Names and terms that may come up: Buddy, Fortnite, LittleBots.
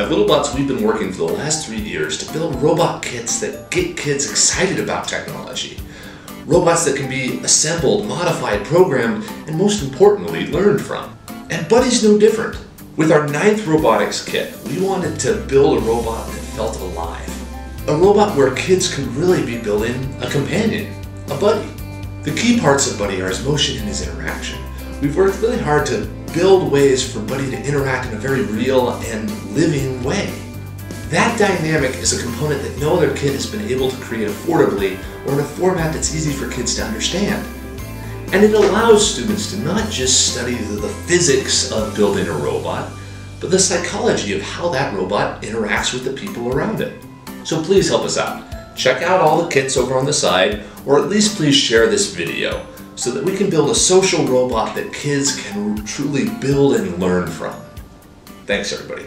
At LittleBots, we've been working for the last 3 years to build robot kits that get kids excited about technology. Robots that can be assembled, modified, programmed, and most importantly, learned from. And Buddy's no different. With our 9th robotics kit, we wanted to build a robot that felt alive. A robot where kids could really be building a companion, a buddy. The key parts of Buddy are his motion and his interaction. We've worked really hard to build ways for Buddy to interact in a very real and living way. That dynamic is a component that no other kit has been able to create affordably or in a format that's easy for kids to understand. And it allows students to not just study the physics of building a robot, but the psychology of how that robot interacts with the people around it. So please help us out. Check out all the kits over on the side, or at least please share this video, so that we can build a social robot that kids can truly build and learn from. Thanks, everybody.